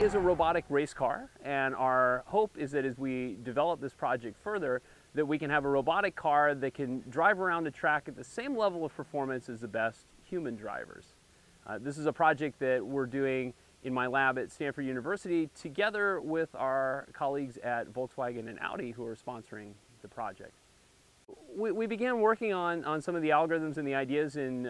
really is a robotic race car, and our hope is that as we develop this project further, that we can have a robotic car that can drive around a track at the same level of performance as the best human drivers. This is a project that we're doing in my lab at Stanford University together with our colleagues at Volkswagen and Audi who are sponsoring the project. We began working on some of the algorithms and the ideas in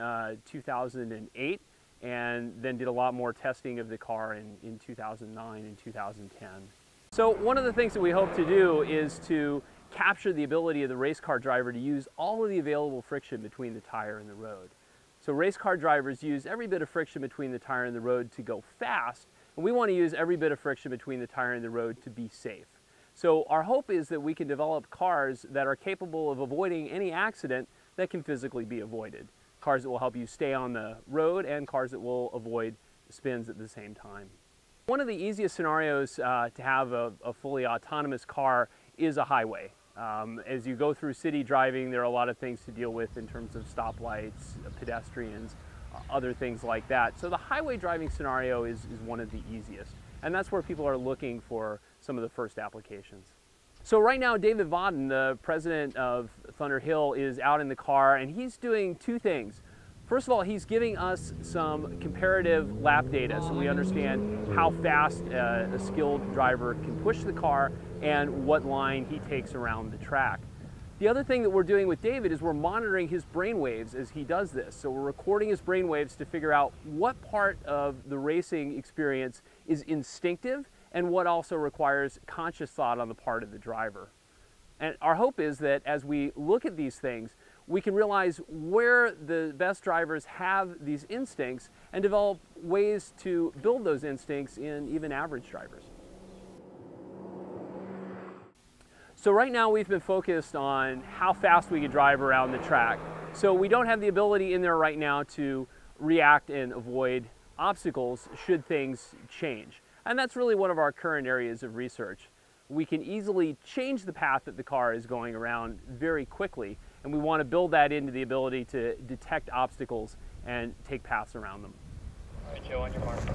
2008, and then did a lot more testing of the car in 2009 and 2010. So one of the things that we hope to do is to capture the ability of the race car driver to use all of the available friction between the tire and the road. So race car drivers use every bit of friction between the tire and the road to go fast, and we want to use every bit of friction between the tire and the road to be safe. So our hope is that we can develop cars that are capable of avoiding any accident that can physically be avoided. Cars that will help you stay on the road, and cars that will avoid spins at the same time. One of the easiest scenarios to have a fully autonomous car is a highway. As you go through city driving, there are a lot of things to deal with in terms of stoplights, pedestrians, other things like that. So the highway driving scenario is one of the easiest, and that's where people are looking for some of the first applications. So right now, David Vodden, the president of Thunder Hill, is out in the car, and he's doing two things. First of all, he's giving us some comparative lap data so we understand how fast a skilled driver can push the car and what line he takes around the track. The other thing that we're doing with David is we're monitoring his brainwaves as he does this. So we're recording his brainwaves to figure out what part of the racing experience is instinctive and what also requires conscious thought on the part of the driver. And our hope is that as we look at these things, we can realize where the best drivers have these instincts and develop ways to build those instincts in even average drivers. So right now we've been focused on how fast we could drive around the track. So we don't have the ability in there right now to react and avoid obstacles should things change. And that's really one of our current areas of research. We can easily change the path that the car is going around very quickly, and we want to build that into the ability to detect obstacles and take paths around them. All right, Joe, on your mark. 3, 2,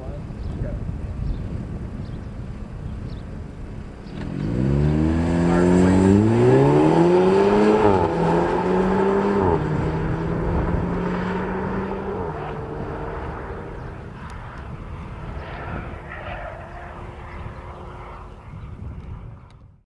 1, go.